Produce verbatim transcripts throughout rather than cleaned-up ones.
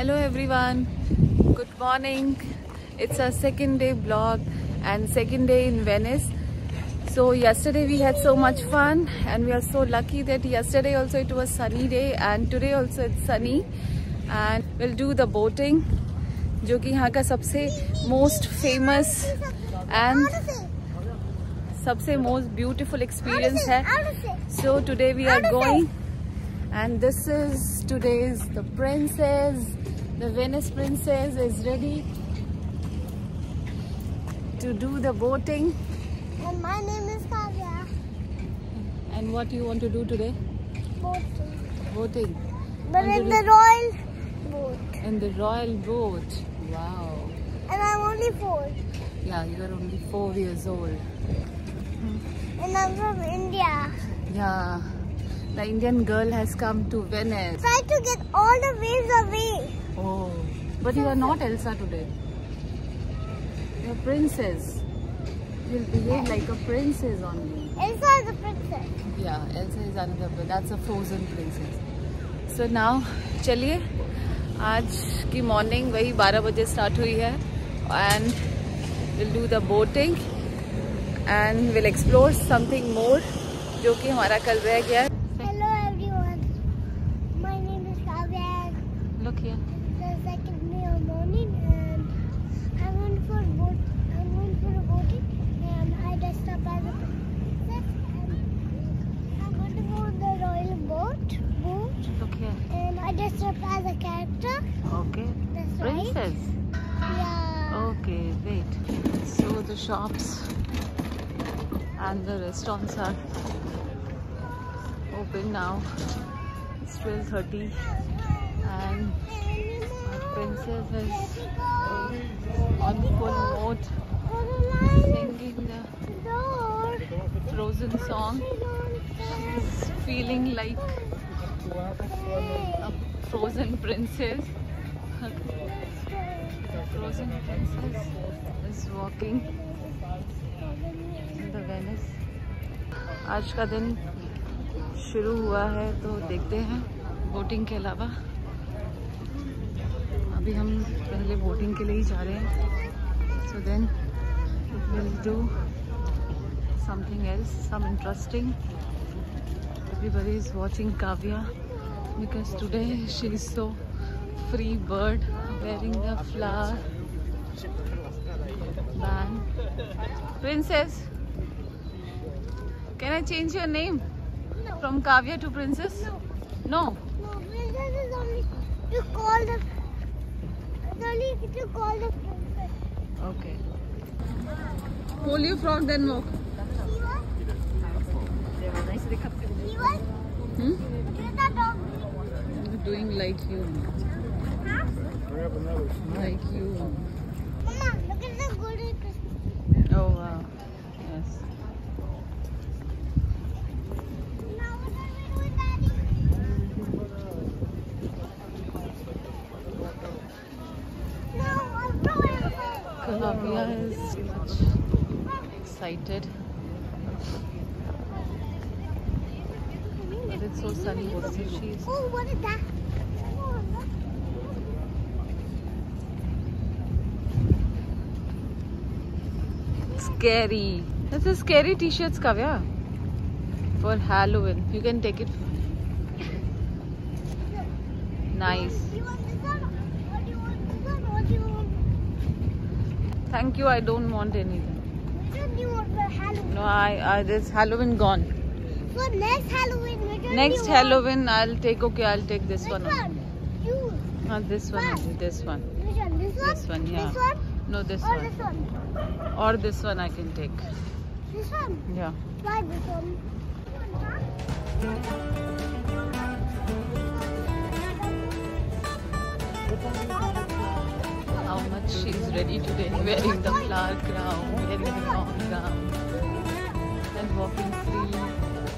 Hello everyone, good morning. It's our second day vlog and second day in Venice. So yesterday we had so much fun and we are so lucky that yesterday also it was sunny day and today also it's sunny, and we'll do the boating, जो कि यहाँ का सबसे most famous and सबसे most beautiful experience है. So today we are going, and this is today's the princess. The Venice princess is ready to do the boating. And my name is Kavya. And what you want to do today? Boating. Boating. But in the royal boat. In the royal boat. Wow. And I'm only four. Yeah, you are only four years old. And I'm from India. Yeah. The Indian girl has come to Venice. Try to get all the waves away. Oh, but you are not Elsa today. You are a princess. You will behave like a princess only. Elsa is a princess. Yeah, Elsa is another, but that's a Frozen princess. So now, चलिए, आज की morning वही twelve बजे start हुई है, and we'll do the boating and we'll explore something more, जो कि हमारा कल रह गया है. Shops and the restaurants are open now. It's twelve thirty and our princess is on full mode singing the Frozen song. She's feeling like a frozen princess. Frozen princess is walking in the Venice. आज का दिन शुरू हुआ है तो देखते हैं. Boating के अलावा अभी हम पहले बोटिंग के लिए ही जा रहे हैं. So then we'll do something else, some interesting. Everybody is watching Kavya because today she is so free bird, wearing the flower band. Princess, can I change your name? No. From Kavya to Princess? No. No. No, Princess is only to call the. It's only to call the princess. Okay. Pull your frog, then walk. Hmm? You're doing like you. Like you. Mama, look at the golden Christmas. Oh wow. Yes. Now what are we doing, Daddy? Now I'm going. Kavya is much excited. But it's so sunny. She's. Oh, what is that? Scary. This is scary t-shirts, Kavya. For Halloween. You can take it. Nice. Thank you, I don't want anything. Which one do you want for Halloween? No, I, I there's Halloween gone. For next Halloween, which one? Next Halloween, I'll take, okay, I'll take this one. Which one? You. Not this one, only, this one. Which one? This one? This one, yeah. This one? No, this one. Or this one. Or this one I can take. This one? Yeah. Try this one. How much she's ready today. Wearing the flower crown, wearing the long gown, and walking free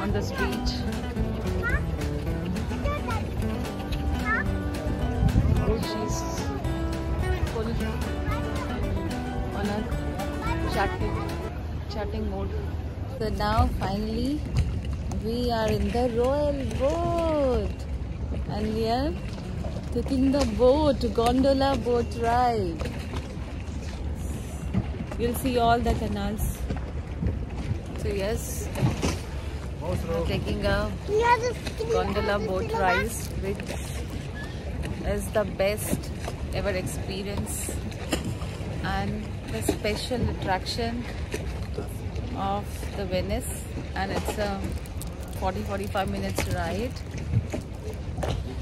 on the street. She's full. Chatting, chatting mode. So now finally we are in the royal boat and we are taking the boat, gondola boat ride. You'll see all the canals. So yes, we're taking a gondola boat ride, which is the best ever experience and the special attraction of the Venice, and it's a forty to forty-five minutes ride.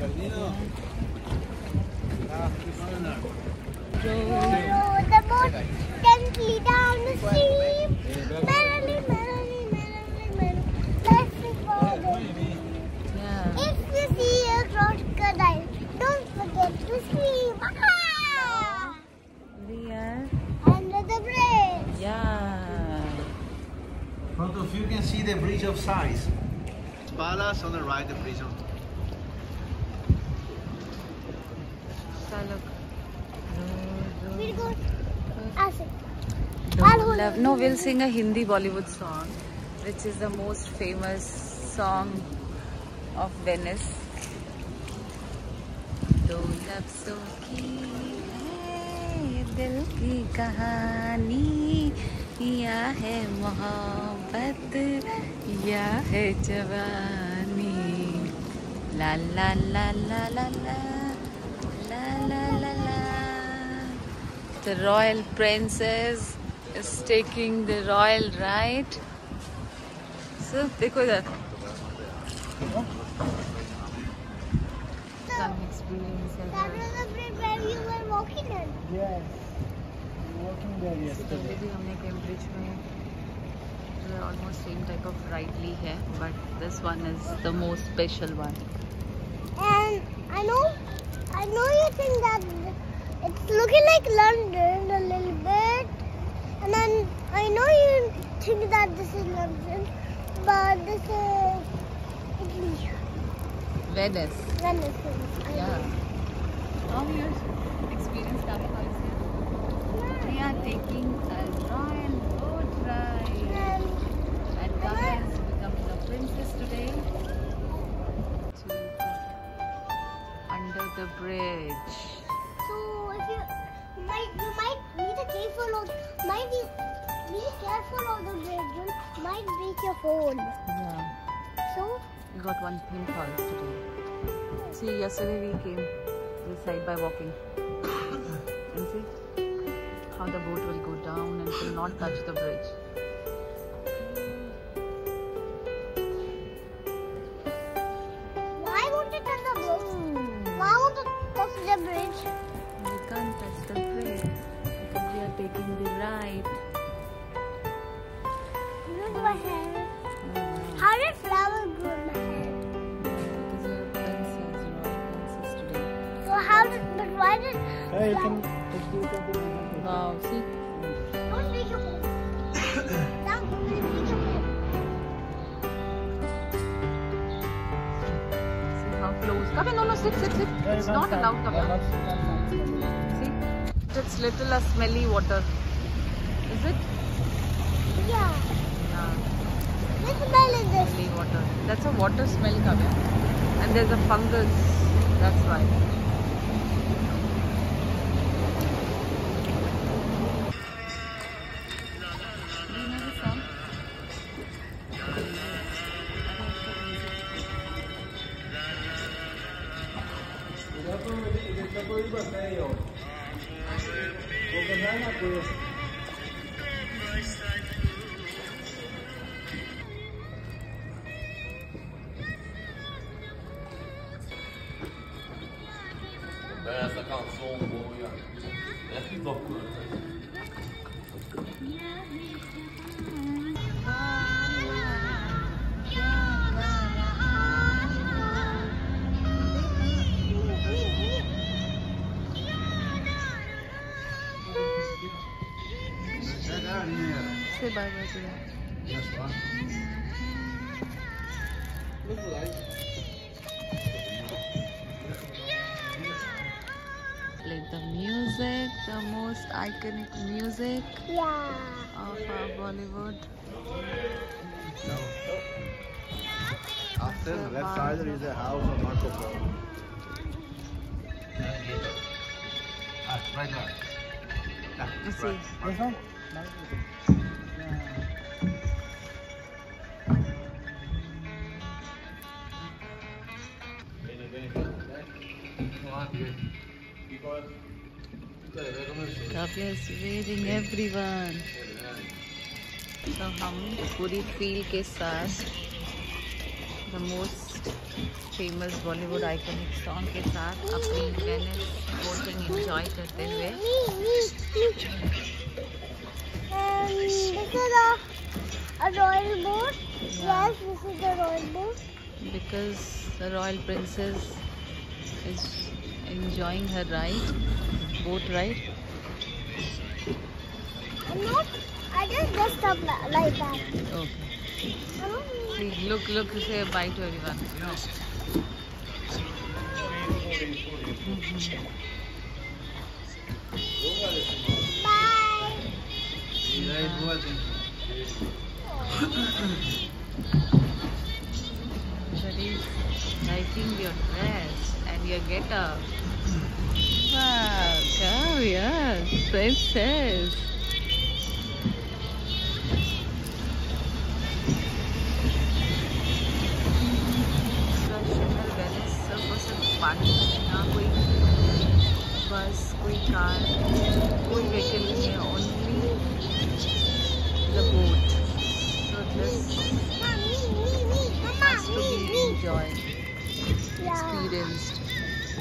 Yeah. So, the boat can flee down the sea. Merrily, merrily, merrily, merrily. Let's forward. Yeah. If you see a crocodile, don't forget to swim. Ah! We are under the bridge. Yeah. In front of you can see the bridge of size. Palace on the right, the bridge of size. We'll go. Don't love. No, we'll sing a Hindi Bollywood song, which is the most famous song of Venice. दो लफ्ज़ों की है दिल की कहानी, या है मोहब्बत या है जवानी. La la la la la la. The royal princess is taking the royal ride. So, look at that. Some experience. That was the bridge where you were walking on. Yes, we were walking there yesterday. We have almost the same type of ride here, but this one is the most special one. And I know, I know you think that it's looking like London a little bit, and then I know you think that this is London, but this is Italy. Venice. Venice. Yeah. How your experience coming out here? We are taking a royal boat ride, and Kavya is becoming a princess today. Under the bridge. So if you, you might you might be careful of might be be careful of the bridge, you might break your phone. Yeah. So we got one pin fall today. See, yesterday we came this side by walking. And see how the boat will go down and will not touch the bridge. Why won't it touch the bridge? Mm. Why won't it touch the bridge? Can't touch the bridge because we are taking the ride. Look my hair. Mm. How did flowers grow in my hair? Because you are princess, you are princess today. So how did, but why did... Hey, you can take you to the river. Wow, see? Don't take your phone. Now you will take your phone. See how flows. Come in, no, no, sit, sit, sit. It's not allowed, come on. It's little a smelly water, is it? Yeah. Yeah. What smell is this? Smelly water. That's a water smell coming. And there's a fungus. That's why. Do you know the song? Essa canção boa, é que loucura. Say bye bye to that. Yes, ma'am. Look like. Like the music, the most iconic music yeah. of our Bollywood. No. After the left side there is a house of Marco Polo. Right there. Yeah. You see. Right. This one? Yeah. Kavya is waiting everyone. So हम पूरी feel के साथ the most famous Bollywood iconic song के साथ अपनी Venice boating enjoy करते हुए a royal boat. Yeah. Yes, this is the royal boat. Because the royal princess is enjoying her ride, boat ride. I'm not, I just dressed up like that. Okay. Please look, look, say bye to everyone. No. Bye. Everybody liking your dress and your getup. Wow, Kavya, princess. Bus, कोई car, कोई vehicle नहीं है, only the boat. So this has to be enjoyed, experienced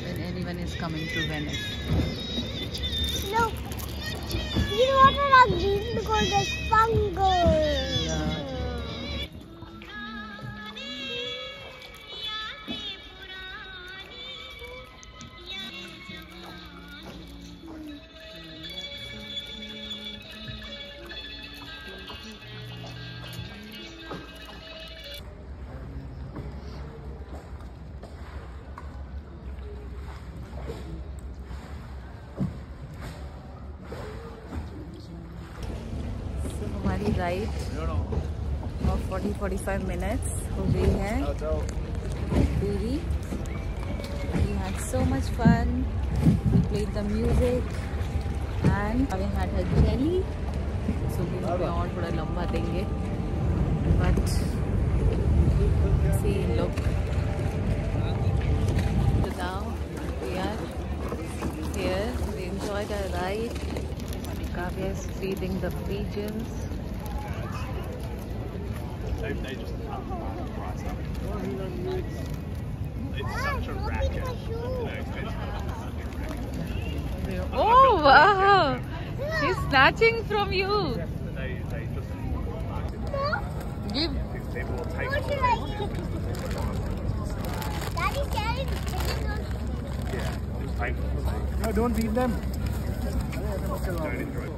when anyone is coming to Venice. Look, you want to rub these because there's fungus. Yeah. Ride और forty forty-five minutes हो गई है पूरी. We had so much fun. We played the music and we had her jelly. So we will और थोड़ा लंबा देंगे. But see, look. So now we are here. We enjoyed our ride. Kavya is feeding the pigeons. They, they just can't buy the price up. It's such a racket. You know, oh wow! She's snatching from you. They, they just give. People will take it. Daddy said, yeah, just take them. No, don't feed them. Don't enjoy it.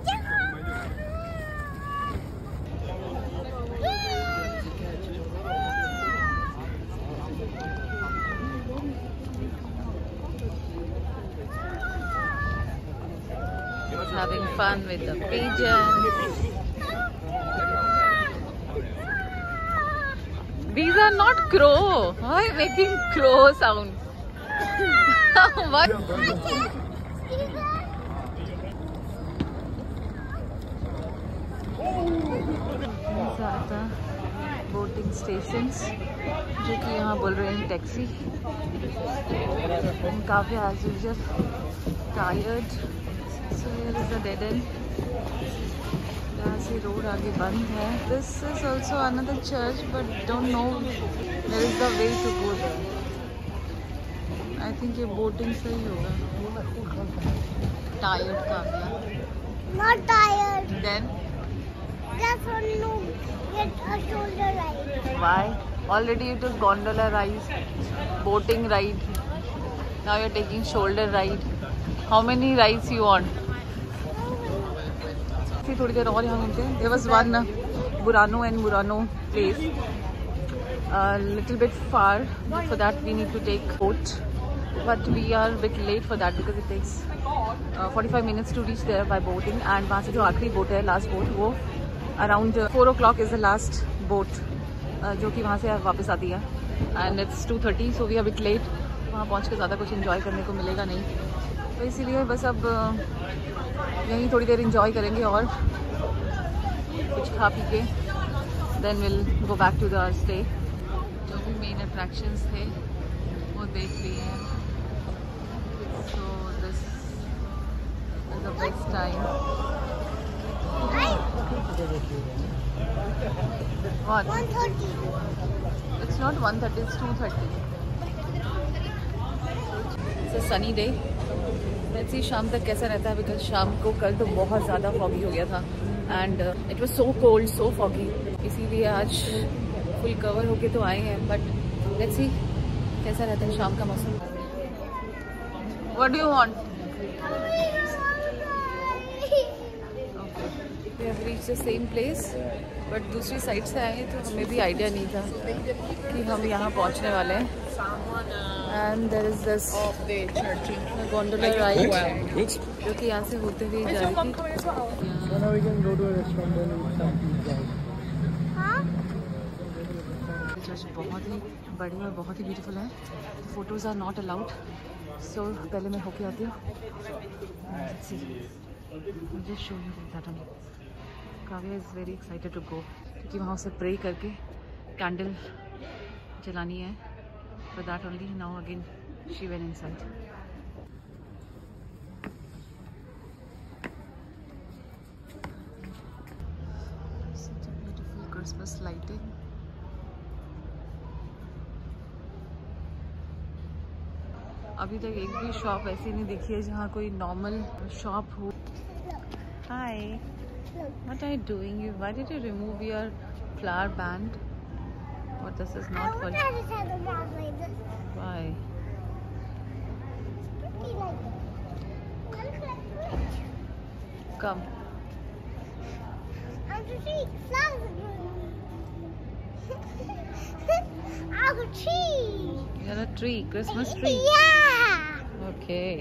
Having fun with the pigeons. These are not crow. Why making crow sound? What? These are the boating stations. जो कि यहाँ बोल रहे हैं taxi. And Kavya as usual tired. So here is the dead end. The road आगे बंद है. This is also another church, but don't know there is a way to go there. I think ये boating से ही होगा. Tired Kavya. Not tired. Then? Just only no get a shoulder ride. Why? Already you took gondola ride, boating ride. Now you're taking shoulder ride. How many rides you want? See, थोड़ी देर और यहाँ घूमते हैं. There was one Burano and Murano place, a little bit far. For that we need to take boat, but we are a bit late for that because it takes uh, forty-five minutes to reach there by boating. And वहाँ से जो आखिरी boat है, last boat, वो around four o'clock is the last boat, uh, जो कि वहाँ से वापस आती है. And it's two thirty, so we are a bit late. वहाँ पहुँच के ज़्यादा कुछ enjoy करने को मिलेगा नहीं. तो इसीलिए बस अब यहीं थोड़ी देर इंजॉय करेंगे और कुछ खा पी के then will go back to the stay. जो भी मेन अट्रैक्शंस थे वो देख लिए हैं। So this is the best time. What? It's not one thirty, it's two thirty. It's a sunny day. Let's see शाम तक कैसा रहता है because शाम को कल तो बहुत ज़्यादा foggy हो गया था and uh, it was so cold, so foggy. इसीलिए आज फुल कवर होके तो आए हैं बट लेट्स सी कैसा रहता है शाम का मौसम। What do you want? We have reached the same place but दूसरी साइड से आए तो हमें भी आइडिया नहीं था कि हम यहाँ पहुँचने वाले हैं। And there is this gondola ride जो कि यहाँ से होते हुए जा रही थी। बहुत ही बड़ी और बहुत ही ब्यूटीफुल है। Photos are not allowed. So पहले मैं होके आती हूँ। मुझे show you Kavya is very excited to go क्योंकि वहाँ से प्रे करके कैंडल जलानी है। For that only now again she went inside. Such a beautiful Christmas lighting. अभी तक एक भी शॉप ऐसी नहीं दिखी है जहाँ कोई नॉर्मल शॉप हो। Hi, what are you doing? Why did you remove your flower band? और this is not for why. Come I'm a tree. You're a tree, Christmas tree. Yeah. Okay.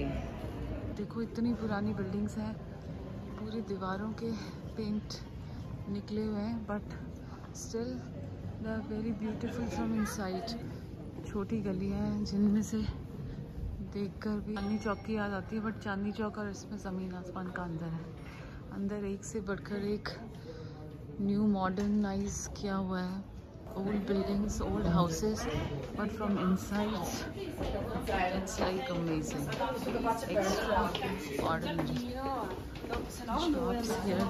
देखो इतनी पुरानी buildings हैं, पूरी दीवारों के paint निकले हुए हैं, but still they're very beautiful from inside. छोटी गलियाँ हैं जिनमें से देखकर भी चांदनी चौक की याद आती है, but चांदनी चौक और इसमें ज़मीन आसमान का अंदर है। अंदर एक से बढ़कर एक new modernize किया हुआ है। Old buildings, old houses, but from inside it's like amazing, extraordinary. Shops here.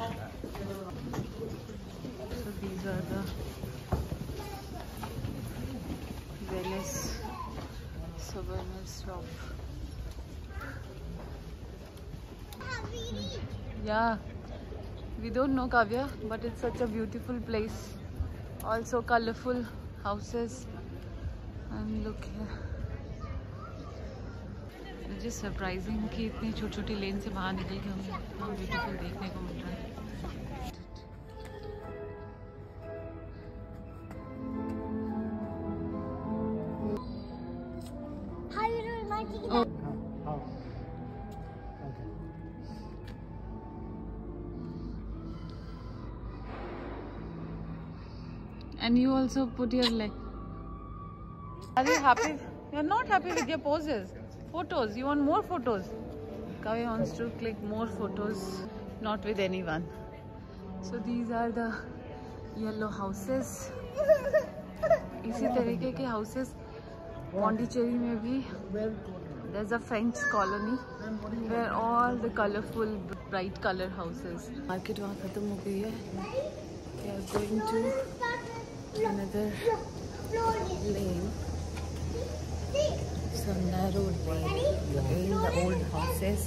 So these are the Venice souvenir shop. Yeah, we don't know Kavya, but it's such a beautiful place. Also colorful houses and look here. मुझे surprising कि इतनी छोटी छोटी लेन से बाहर निकल के हमें बहुत ब्यूटीफुल देखने को मिल रहा है। And you also put your leg. Are you happy? You're not happy with your poses. Photos. You want more photos. Kavya wants to click more photos, not with anyone. So these are the yellow houses. इसी तरीके के houses Pondicherry में भी. There's a French colony where all the colorful, bright color houses. Market वहाँ खत्म हो गई है. We are going to another lane, some narrow lane in the old houses.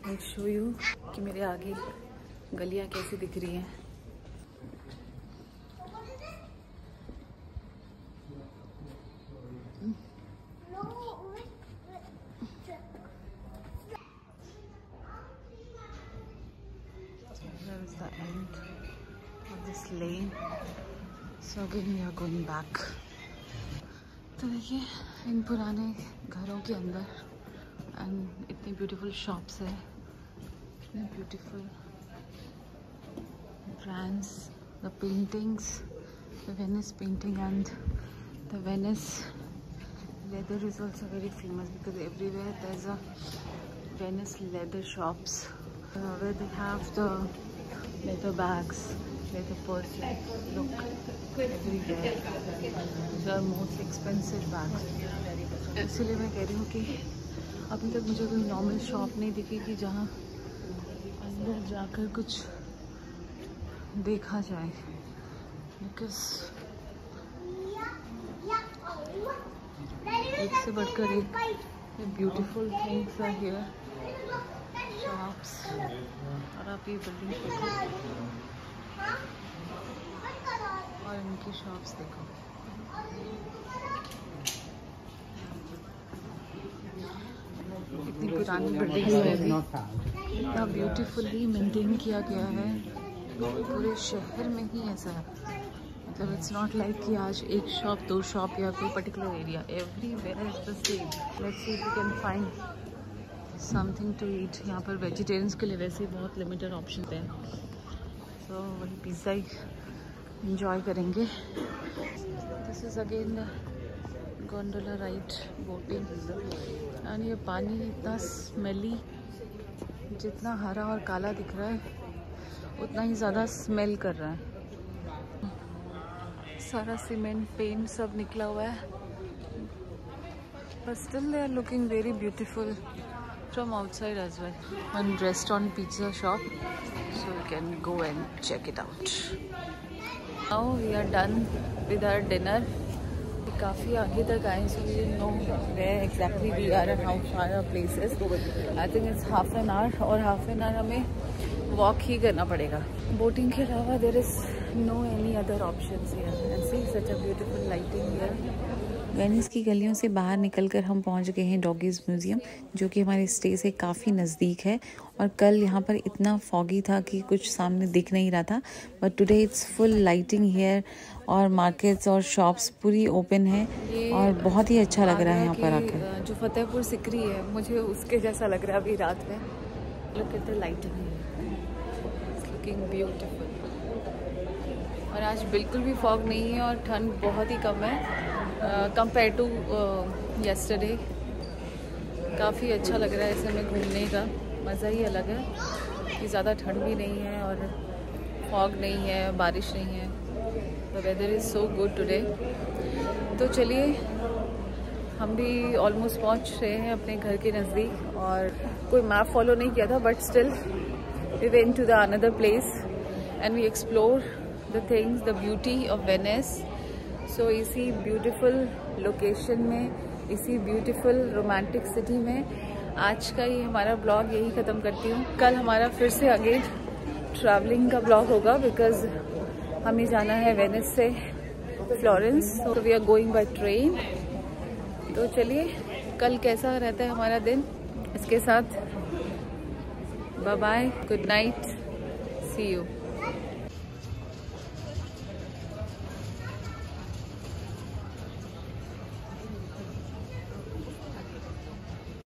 I'll show you कि मेरे आगे गलियाँ कैसी दिख रही हैं। So again we are going back. तो देखिए इन पुराने घरों के अंदर एंड इतनी ब्यूटीफुल शॉप्स है, इतने beautiful brands, the paintings, the Venice painting, and the Venice leather is also very famous because everywhere there's a Venice leather shops uh, where they have the leather bags, leather purses. Look, everywhere the most expensive bags. इसलिए मैं कह रही हूँ कि अभी तक मुझे कोई नॉर्मल शॉप नहीं दिखी कि जहाँ अंदर जाकर कुछ देखा जाए, बिकॉज एक से बढ़कर एक beautiful things are here, shops. और आप ये बिल्डिंग देखो और इनकी शॉप्स देखो, इतनी पुरानी बिल्डिंग है, इतना ब्यूटीफुली मेंटेन किया गया है। पूरे शहर में ही ऐसा है, मतलब इट्स नॉट लाइक कि आज एक शॉप दो शॉप या कोई particular area, everywhere is the same. Let's see if we can find something to eat. यहाँ पर वेजिटेरियंस के लिए वैसे ही बहुत लिमिटेड ऑप्शन हैं, सो वही पिज़्ज़ा ही इंजॉय करेंगे। This is again gondola ride, boating. और ये पानी इतना स्मेली, जितना हरा और काला दिख रहा है उतना ही ज़्यादा स्मेल कर रहा है। सारा सीमेंट पेंट सब निकला हुआ है, but still they are looking very beautiful from outside as well. One restaurant pizza shop, so you can go and check it out. Now we are done with our dinner. काफ़ी आगे तक आए, so we know where exactly we are and how far our places. I think it's half an hour, और half an hour हमें walk ही करना पड़ेगा। Boating के अलावा there is no any other options here, and see such a beautiful lighting here. Venice की गलियों से बाहर निकलकर हम पहुंच गए हैं डॉगीज़ म्यूज़ियम, जो कि हमारे स्टे से काफ़ी नज़दीक है। और कल यहाँ पर इतना फॉगी था कि कुछ सामने दिख नहीं रहा था, but today it's full lighting here, और मार्केट्स और शॉप्स पूरी ओपन है और बहुत ही अच्छा लग रहा है यहाँ पर आकर। जो फतेहपुर सिकरी है, मुझे उसके जैसा लग रहा है अभी रात में। Look at the lighting, beautiful. और आज बिल्कुल भी फॉग नहीं है और ठंड बहुत ही कम है कंपेयर टू यस्टरडे। काफ़ी अच्छा लग रहा है ऐसे में घूमने का, मज़ा ही अलग है कि ज़्यादा ठंड भी नहीं है और फॉग नहीं है, बारिश नहीं है। The weather is so good today. तो चलिए, हम भी ऑलमोस्ट पहुंच रहे हैं अपने घर के नज़दीक, और कोई मैप फॉलो नहीं किया था, but still we went to the another place and we explore the things, the beauty of Venice. So इसी beautiful location में, इसी beautiful romantic city में आज का ये हमारा ब्लॉग यही ख़त्म करती हूँ। कल हमारा फिर से अगेन ट्रैवलिंग का ब्लॉग होगा, बिकॉज़ हमें जाना है वेनिस से फ्लोरेंस, तो we are going by train. तो चलिए, कल कैसा रहता है हमारा दिन, इसके साथ bye bye, good night, see you.